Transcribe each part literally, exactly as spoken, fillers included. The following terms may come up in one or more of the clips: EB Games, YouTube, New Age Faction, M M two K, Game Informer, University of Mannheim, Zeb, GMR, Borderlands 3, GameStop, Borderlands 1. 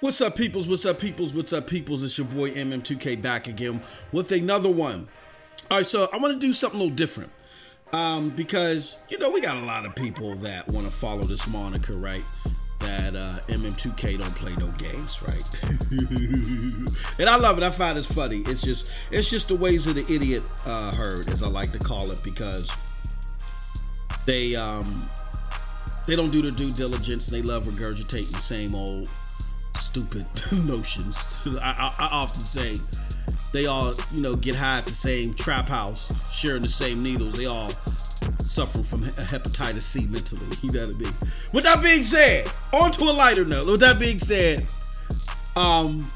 What's up, peoples? What's up, peoples? What's up, peoples? It's your boy M M two K back again with another one. All right, so I want to do something a little different um, because, you know, we got a lot of people that want to follow this moniker, right? That uh, M M two K don't play no games, right? And I love it. I find it's funny. It's just, it's just the ways of the idiot uh, herd, as I like to call it, because they um, they don't do their due diligence. And they love regurgitating the same old stupid notions. I, I, I often say they all, you know, get high at the same trap house, sharing the same needles. They all suffering from hepatitis C mentally. You know what I mean? With that being said, on to a lighter note. With that being said, um,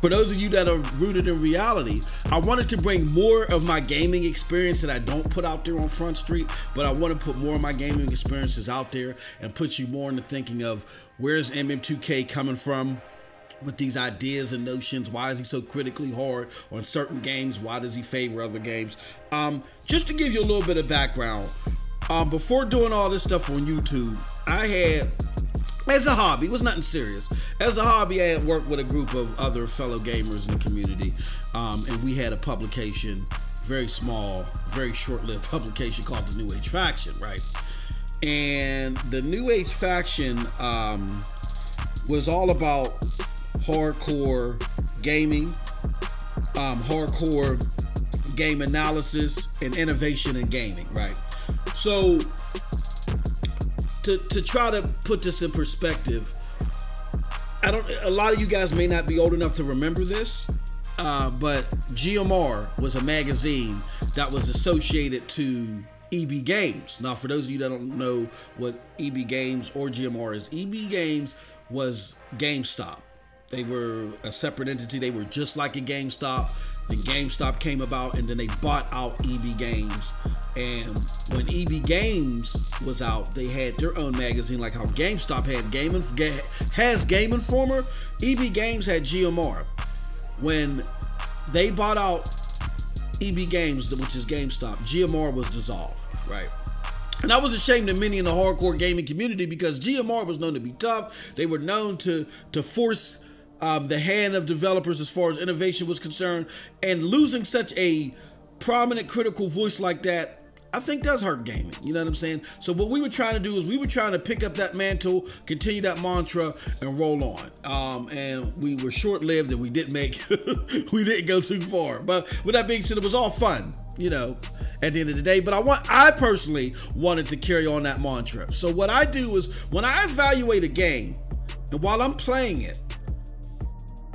for those of you that are rooted in reality, I wanted to bring more of my gaming experience that I don't put out there on Front Street, but I want to put more of my gaming experiences out there and put you more into thinking of where's M M two K coming from with these ideas and notions. Why is he so critically hard on certain games? Why does he favor other games? Um, just to give you a little bit of background, um, before doing all this stuff on YouTube, I had, as a hobby, it was nothing serious. As a hobby, I had worked with a group of other fellow gamers in the community, um, and we had a publication, very small, very short-lived publication called the New Age Faction, right? And the New Age Faction um, was all about hardcore gaming, um, hardcore game analysis, and innovation in gaming, right? So to, to try to put this in perspective, I don't, a lot of you guys may not be old enough to remember this, uh, but G M R was a magazine that was associated to E B Games. Now, for those of you that don't know what E B Games or G M R is, E B Games was GameStop. They were a separate entity. They were just like a GameStop. Then GameStop came about, and then they bought out E B Games. And when E B Games was out, they had their own magazine, like how GameStop had Game Inf- has Game Informer. E B Games had G M R. When they bought out E B Games, which is GameStop, G M R was dissolved, right? And I was ashamed of many in the hardcore gaming community because G M R was known to be tough. They were known to to force um, the hand of developers as far as innovation was concerned. And losing such a prominent critical voice like that, I think does hurt gaming. You know what I'm saying? So what we were trying to do is we were trying to pick up that mantle, continue that mantra, and roll on. Um, and we were short-lived, and we didn't make, we didn't go too far. But with that being said, it was all fun, you know, at the end of the day. But I want, I personally wanted to carry on that mantra. So what I do is when I evaluate a game, and while I'm playing it,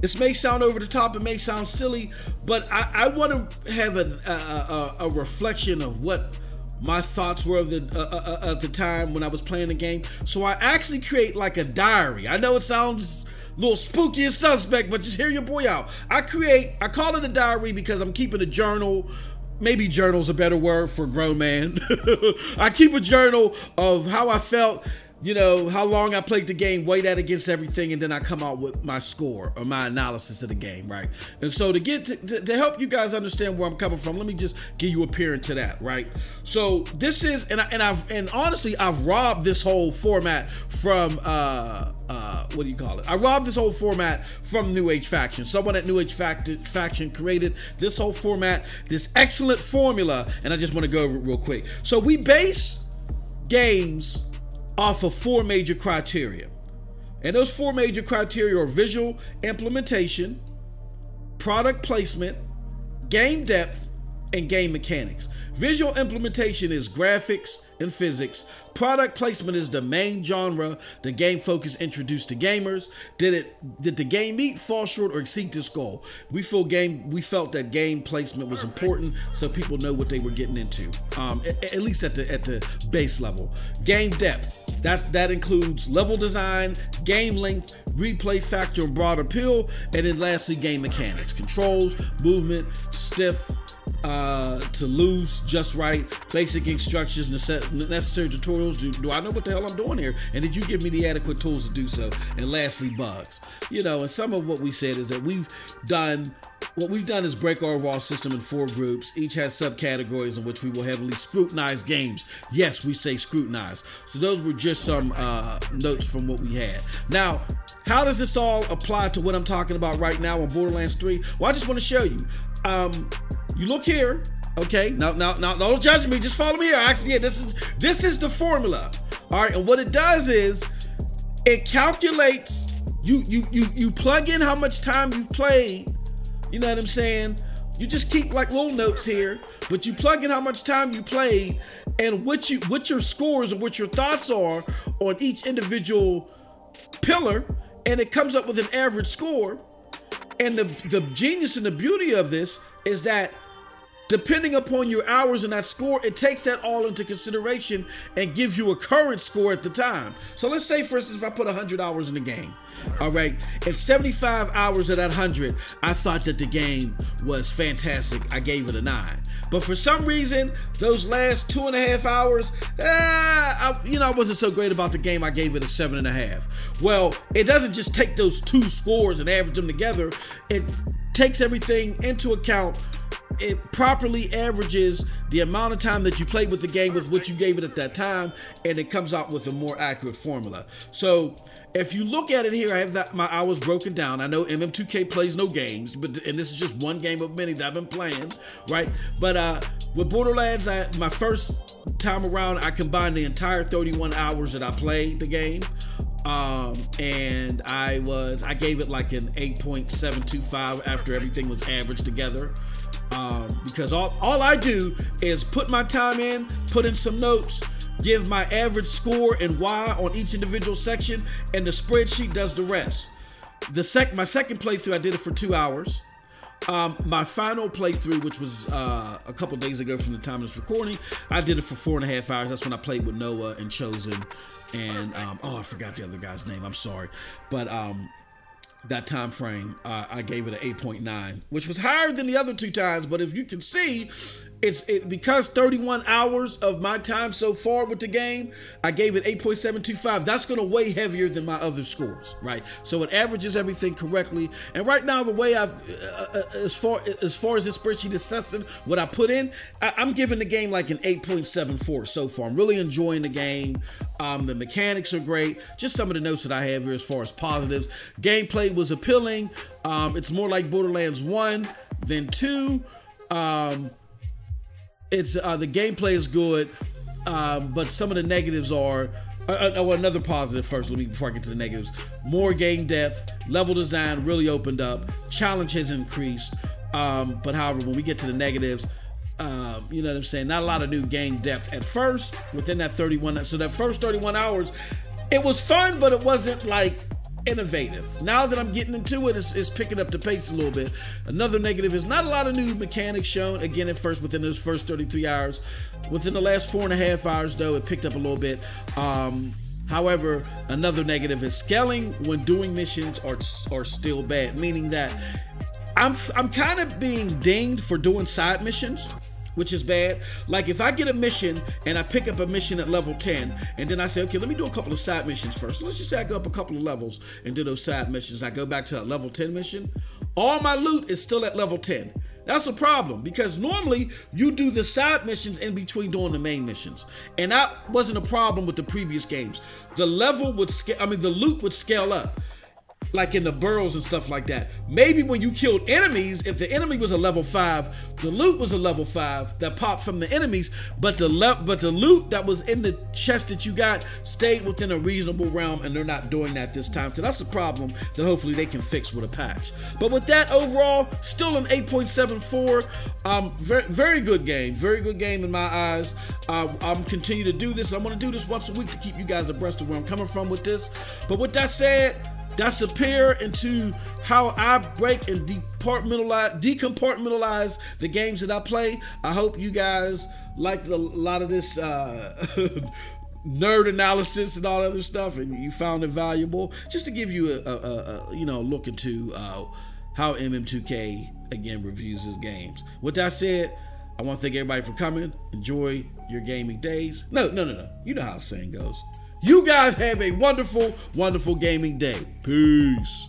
this may sound over the top, it may sound silly, but I, I want to have a, a, a, a reflection of what my thoughts were of the, uh, uh, at the time when I was playing the game. So I actually create like a diary. I know it sounds a little spooky and suspect, but just hear your boy out. I create, I call it a diary because I'm keeping a journal. Maybe journal's a better word for a grown man. I keep a journal of how I felt, you know, how long I played the game, weigh that against everything, and then I come out with my score or my analysis of the game, right? And so to get to, to, to help you guys understand where I'm coming from, let me just give you a peer into that, right? So this is, and I, and I've and honestly, I've robbed this whole format from uh, uh, what do you call it? I robbed this whole format from New Age Faction. Someone at New Age Faction created this whole format, this excellent formula, and I just want to go over it real quick. So we base games off of four major criteria. And those four major criteria are visual implementation, product placement, game depth, and game mechanics. Visual implementation is graphics and physics. Product placement is the main genre the game focus introduced to gamers. Did it? Did the game meet, fall short, or exceed this goal? We feel game. We felt that game placement was important, so people know what they were getting into. Um, at, at least at the at the base level. Game depth. That that includes level design, game length, replay factor, and broad appeal. And then lastly, game mechanics: controls, movement, stiff uh to loose, just right, basic instructions, necessary tutorials. Do, do I know what the hell I'm doing here, and did you give me the adequate tools to do so? And lastly, bugs. You know, and some of what we said is that we've done What we've done is break our overall system in four groups. Each has subcategories in which we will heavily scrutinize games. Yes, we say scrutinize. So those were just some uh, notes from what we had. Now, how does this all apply to what I'm talking about right now on Borderlands three? Well, I just want to show you. Um, you look here, okay? Now, now, now, don't judge me. Just follow me here. Actually, yeah, this is this is the formula. All right, and what it does is it calculates. You you you you plug in how much time you've played. You know what I'm saying? You just keep like little notes here, but you plug in how much time you played and what you what your scores and what your thoughts are on each individual pillar, and it comes up with an average score. And the, the genius and the beauty of this is that depending upon your hours and that score, it takes that all into consideration and gives you a current score at the time. So let's say, for instance, if I put one hundred hours in the game, all right, and seventy-five hours of that one hundred, I thought that the game was fantastic. I gave it a nine. But for some reason, those last two and a half hours, eh, I, you know, I wasn't so great about the game. I gave it a seven and a half. Well, it doesn't just take those two scores and average them together. It takes everything into account. It properly averages the amount of time that you played with the game with what you gave it at that time, and it comes out with a more accurate formula. So if you look at it here, I have that, my hours broken down. I know M M two K plays no games, but and this is just one game of many that I've been playing, right? But uh, with Borderlands, I, my first time around, I combined the entire thirty-one hours that I played the game. Um, and I was, I gave it like an eight point seven two five after everything was averaged together. Um, because all, all I do is put my time in, put in some notes, give my average score and why on each individual section, and the spreadsheet does the rest. The sec my second playthrough, I did it for two hours. Um, my final playthrough, which was uh, a couple days ago from the time of this recording, I did it for four and a half hours. That's when I played with Noah and Chosen and, um, oh, I forgot the other guy's name. I'm sorry. But, um, that time frame, uh, I gave it an eight point nine, which was higher than the other two times. But if you can see, it's it because thirty-one hours of my time so far with the game, I gave it eight point seven two five. That's going to weigh heavier than my other scores, right? So it averages everything correctly. And right now, the way I've, uh, as far as far as this spreadsheet is assessing what I put in, I, I'm giving the game like an eight point seven four so far. I'm really enjoying the game. Um, the mechanics are great. Just some of the notes that I have here as far as positives. Gameplay was appealing. Um, it's more like Borderlands one than two. Um, It's uh, the gameplay is good, um, but some of the negatives are. Uh, oh, another positive first. Let me before I get to the negatives. More game depth, level design really opened up, challenge has increased. Um, but however, when we get to the negatives, um, you know what I'm saying? Not a lot of new game depth at first within that thirty-one. So that first thirty-one hours, it was fun, but it wasn't like innovative. Now that I'm getting into it, it's, it's picking up the pace a little bit. Another negative is not a lot of new mechanics shown again at first within those first thirty-three hours. Within the last four and a half hours, though, it picked up a little bit. Um, however, another negative is scaling when doing missions are are still bad, meaning that I'm I'm kind of being dinged for doing side missions, which is bad. Like if I get a mission and I pick up a mission at level ten, and then I say, okay, let me do a couple of side missions first. Let's just say I go up a couple of levels and do those side missions. I go back to that level ten mission. All my loot is still at level ten. That's a problem because normally you do the side missions in between doing the main missions. And that wasn't a problem with the previous games. The level would scale, I mean, the loot would scale up, like in the burrows and stuff like that. Maybe when you killed enemies, if the enemy was a level five, the loot was a level five that popped from the enemies, but the le but the loot that was in the chest that you got stayed within a reasonable realm, and they're not doing that this time. So that's a problem that hopefully they can fix with a patch. But with that overall, still an eight point seven four, um, very, very good game, very good game in my eyes. Uh, I'm continue to do this. I'm gonna do this once a week to keep you guys abreast of where I'm coming from with this. But with that said, that's a peer into how I break and departmentalize, decompartmentalize the games that I play. I hope you guys liked a lot of this uh, nerd analysis and all that other stuff, and you found it valuable. Just to give you a, a, a, a you know look into uh, how M M two K again reviews his games. With that said, I want to thank everybody for coming. Enjoy your gaming days. No, no, no, no. You know how the saying goes. You guys have a wonderful, wonderful gaming day. Peace.